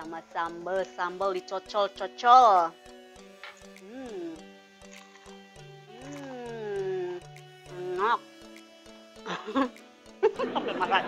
sama sambal, sambal dicocol-cocol. Enak. Sampai marah.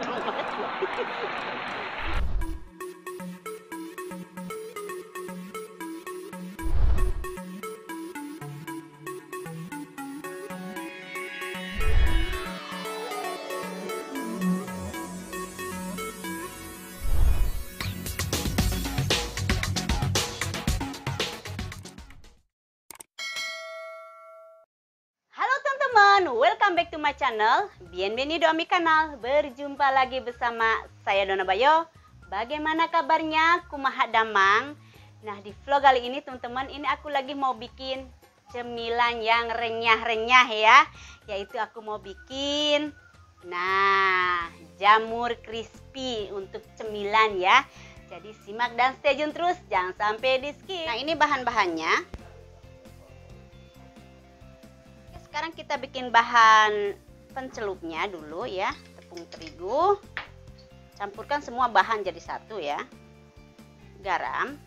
Welcome back to my channel, bienvenido a mi canal. Berjumpa lagi bersama saya Donna Bayo. Bagaimana kabarnya? Kumaha damang. Nah, di vlog kali ini teman-teman, ini aku lagi mau bikin cemilan yang renyah-renyah ya. Yaitu aku mau bikin, nah, jamur crispy untuk cemilan ya. Jadi simak dan stay tune terus, jangan sampai di skip. Nah, ini bahan-bahannya. Sekarang kita bikin bahan pencelupnya dulu ya, tepung terigu, campurkan semua bahan jadi satu ya, garam,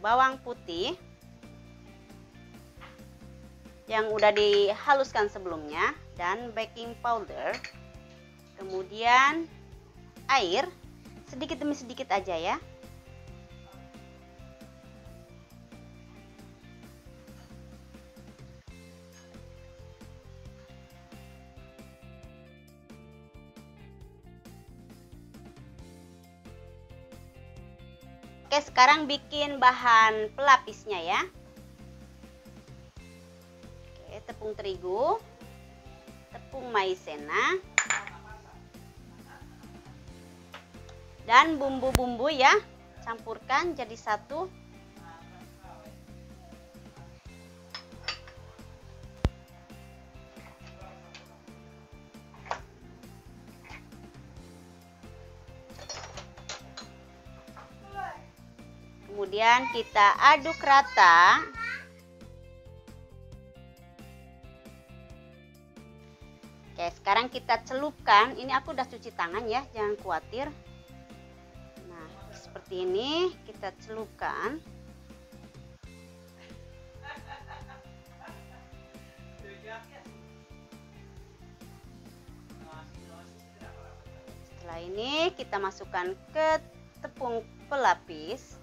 bawang putih yang udah dihaluskan sebelumnya dan baking powder, kemudian air sedikit demi sedikit aja ya. Oke, sekarang bikin bahan pelapisnya ya. Oke, tepung terigu, tepung maizena, dan bumbu-bumbu ya, campurkan jadi satu. Kemudian kita aduk rata. Oke, sekarang kita celupkan. Ini aku udah cuci tangan ya, jangan khawatir. Nah, seperti ini kita celupkan. Setelah ini kita masukkan ke tepung pelapis.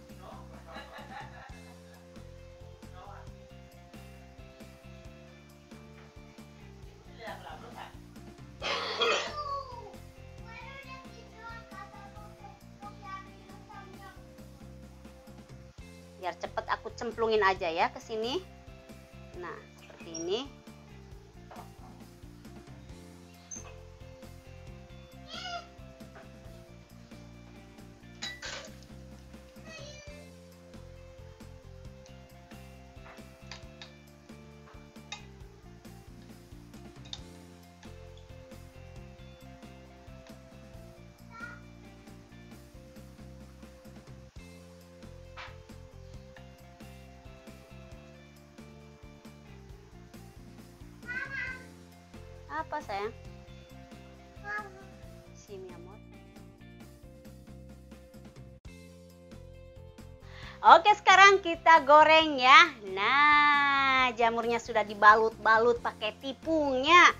Biar cepat aku cemplungin aja ya ke sini. Nah, seperti ini. Apa sayang? Sini amor. Oke, sekarang kita goreng ya. Nah, jamurnya sudah dibalut-balut pakai tipungnya.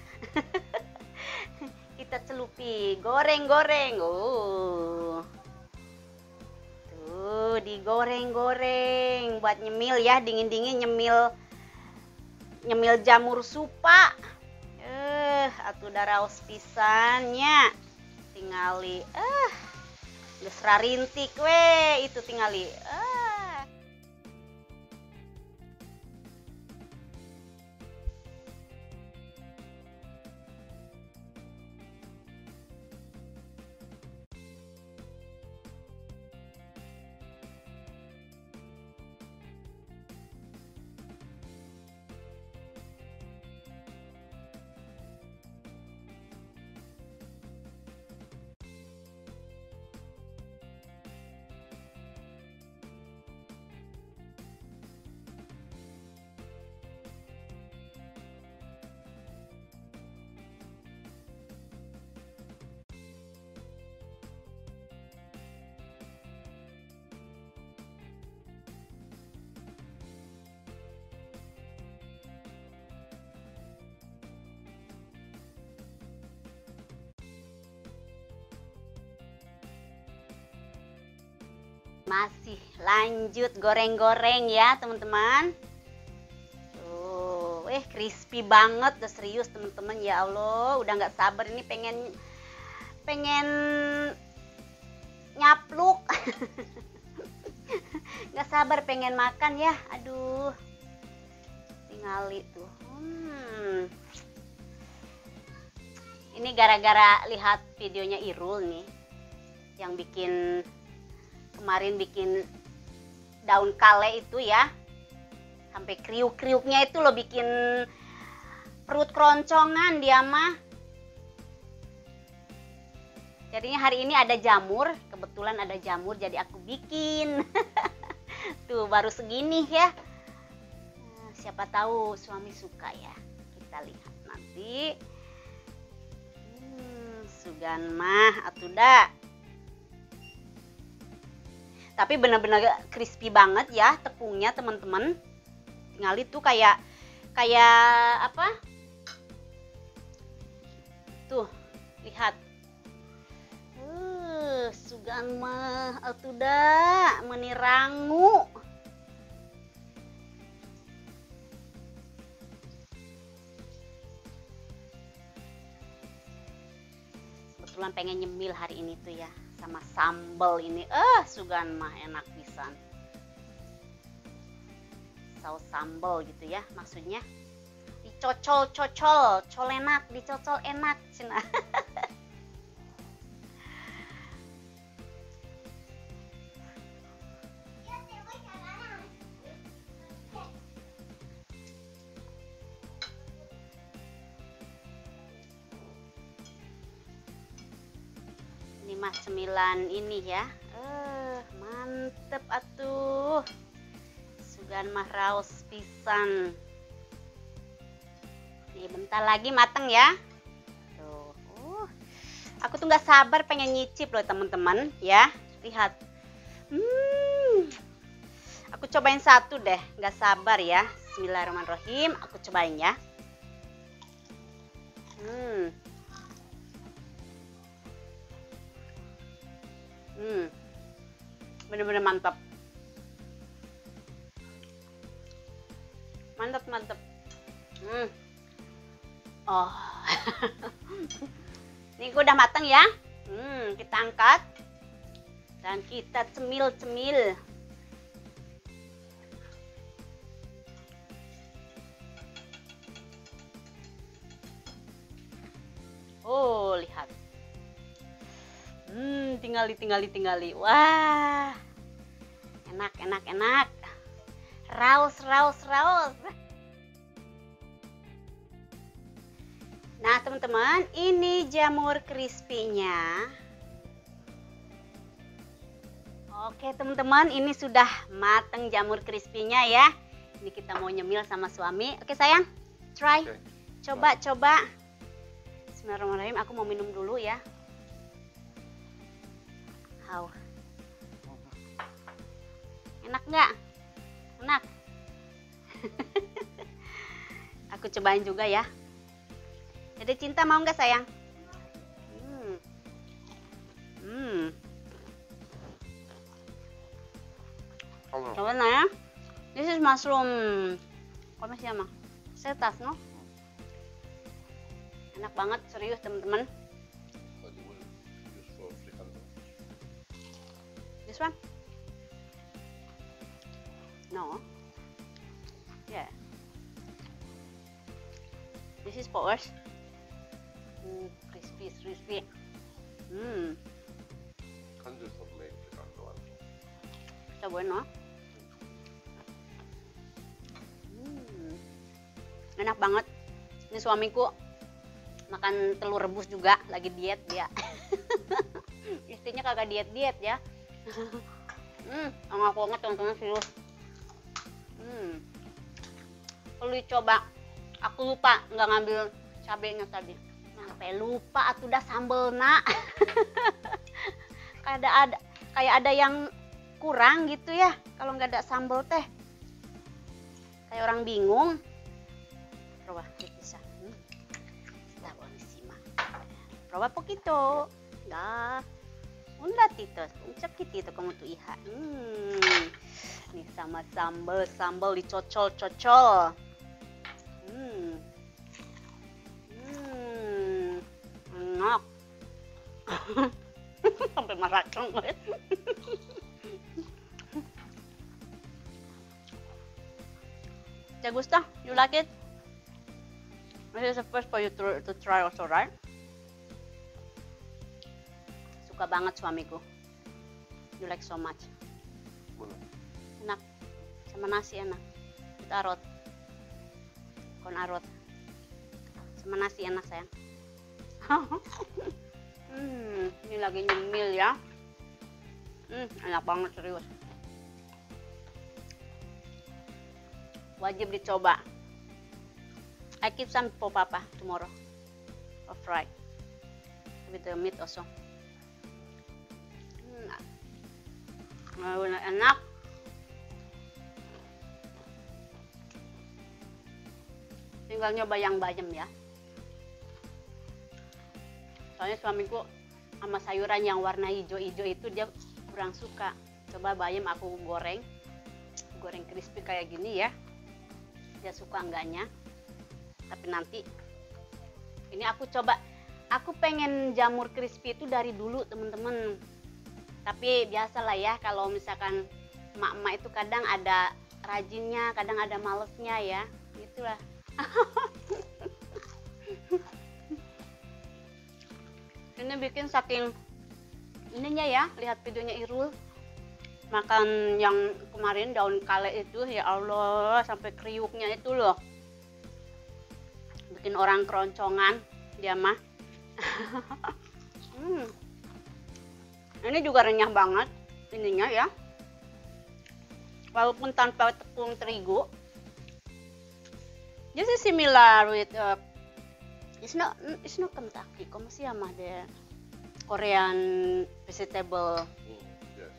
Kita celupi, goreng-goreng. Oh. Tuh, digoreng-goreng buat nyemil ya, dingin-dingin nyemil jamur supa. Atuh daraos pisannya tingali geus rarintik we itu tingali Masih lanjut goreng-goreng ya teman-teman. Tuh, crispy banget, udah serius teman-teman, ya Allah, udah nggak sabar ini pengen nyapluk. Nggak sabar pengen makan ya, aduh, tingali tuh. Ini gara-gara lihat videonya Irul nih, yang bikin kemarin bikin daun kale itu ya, sampai kriuk-kriuknya itu lo bikin perut keroncongan dia mah. Jadinya hari ini ada jamur, kebetulan ada jamur jadi aku bikin. Tuh baru segini ya. Nah, siapa tahu suami suka ya. Kita lihat nanti. Sugan mah atuh da. Tapi bener-bener crispy banget ya tepungnya teman-teman. Tinggal itu kayak apa? Tuh, lihat. Sugan mah atuh da, menirangu. Kebetulan pengen nyemil hari ini tuh ya. Sama sambal ini, sugan mah enak pisan. Saus sambal gitu ya, maksudnya dicocol-cocol, colenak, dicocol enak cina. Mas cemilan ini ya, mantep atuh, sugan mah raos pisan. Nih bentar lagi mateng ya. Tuh, aku tuh nggak sabar pengen nyicip loh teman-teman ya, lihat. Aku cobain satu deh, nggak sabar ya. Bismillahirrahmanirrahim, aku cobain ya. Bener-bener mantap. Mantap. Oh. Ini udah mateng ya. Kita angkat. Dan kita cemil-cemil. Oh, lihat. Tinggali. Wah. Enak. Raus. Nah, teman-teman, ini jamur crispy-nya. Oke, teman-teman, ini sudah mateng jamur crispy-nya ya. Ini kita mau nyemil sama suami. Oke, sayang. Try. Okay. Coba. Bismillahirrahmanirrahim, aku mau minum dulu ya. Wow. Enak nggak? Enak. Aku cobain juga ya. Jadi Cinta mau nggak sayang? Coba ya. This is mushroom. Apa sih ama? Setas no? Enak banget serius teman-teman. This one? No. Yeah. This is for us. Crispy. Está bueno. Enak banget. Ini suamiku makan telur rebus juga, lagi diet dia. Istrinya kagak diet ya. Enggak banget teman-teman serius. Perlu coba. Aku lupa nggak ngambil cabenya tadi. Sampai lupa atuh dah sambel nak. Kayak ada yang kurang gitu ya kalau nggak ada sambel teh. Kayak orang bingung. Coba bisa. Coba poquito. Dah. Un latitos, un chiquitito como tu hija. Ini sama sambal dicocol-cocol. Enak. Sampai maraton banget. Te gusta? You like it? This is the first for you to try also, right? Suka banget suamiku. You like so much. Enak. Sama nasi enak. Kita arot. Kon arot. Sama nasi enak, sayang. Ini lagi nyemil ya. Enak banget, serius. Wajib dicoba. I keep some for Papa tomorrow. Or fried with the meat also. Enak. Tinggal nyoba yang bayam ya. Soalnya suamiku sama sayuran yang warna hijau-hijau itu dia kurang suka. Coba bayam aku goreng crispy kayak gini ya. Dia suka enggaknya, tapi nanti ini aku coba. Aku pengen jamur crispy itu dari dulu temen-temen, tapi biasalah ya kalau misalkan emak-emak itu kadang ada rajinnya, kadang ada malesnya ya, itulah. Ini bikin saking ininya ya, lihat videonya Irul makan yang kemarin daun kale itu, ya Allah, sampai kriuknya itu loh, bikin orang keroncongan dia mah. Ini juga renyah banget ininya ya, walaupun tanpa tepung terigu. This is similar with it's not Kentucky, como se llama the Korean vegetable,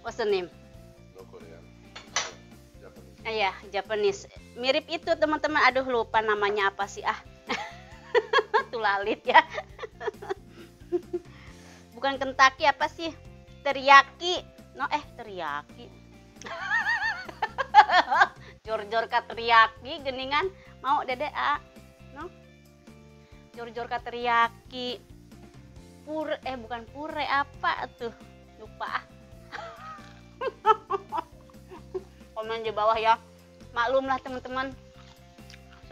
what's the name? Ya, Japanese. Mirip itu teman-teman. Aduh, lupa namanya apa sih, ah. Tulalit ya. Bukan Kentucky, apa sih? Teriyaki. No, teriyaki. Jor-jor ka teriyaki geningan. Mau Dede A. No. Jor-jor ka teriyaki. Pure bukan pure, apa tuh? Lupa. Komen di bawah ya, maklumlah teman-teman,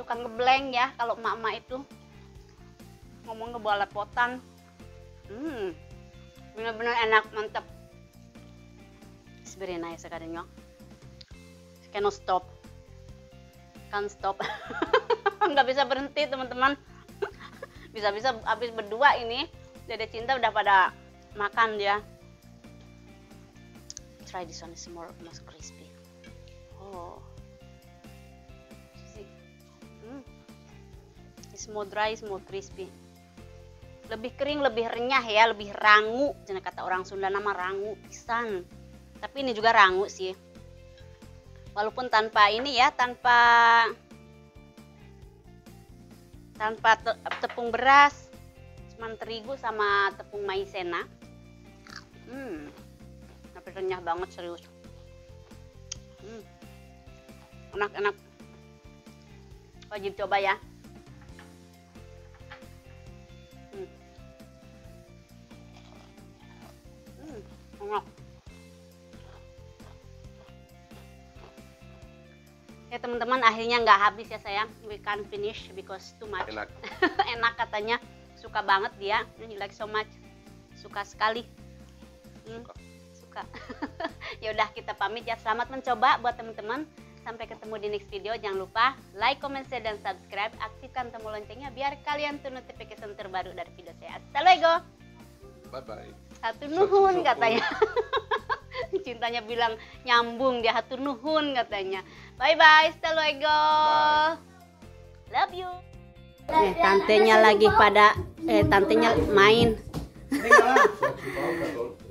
suka ngeblank ya kalau emak-emak itu ngomong kebalepotan. Bener-bener enak, mantep. It's very nice kadangnya. Cannot stop, can't stop. Nggak bisa berhenti teman-teman. Bisa-bisa habis berdua ini Dede Cinta udah pada makan ya. Try this one, is more crispy. Oh, it's more dry, it's more crispy. Lebih kering, lebih renyah ya, lebih rangu. Jangan kata orang Sunda nama rangu pisan. Tapi ini juga rangu sih. Walaupun tanpa ini ya, tanpa tepung beras, cuman terigu sama tepung maizena. Tapi renyah banget, serius. Enak-enak, wajib coba ya. Enak ya teman-teman, akhirnya nggak habis ya sayang, we can't finish because too much. Enak. Enak katanya, suka banget dia, you like so much, suka sekali. Suka. Ya udah, kita pamit ya, selamat mencoba buat teman-teman. Sampai ketemu di next video. Jangan lupa like, comment, share, dan subscribe. Aktifkan tombol loncengnya biar kalian tuh notifikasi terbaru dari video saya. Assalamualaikum. Bye-bye. Hatur nuhun katanya. Cintanya bilang nyambung dia, hatur nuhun katanya. Bye-bye. Assalamualaikum. Love you. Tantenya lagi pada, tantenya main.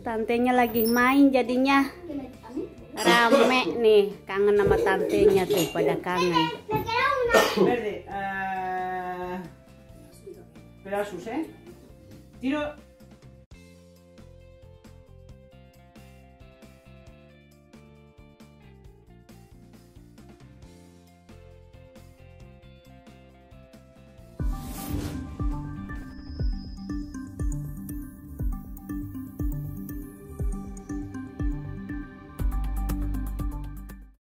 Tantenya lagi main jadinya. Rame nih, kangen sama tantenya tuh, pada kangen. Verde, pedazos, eh. Tiro.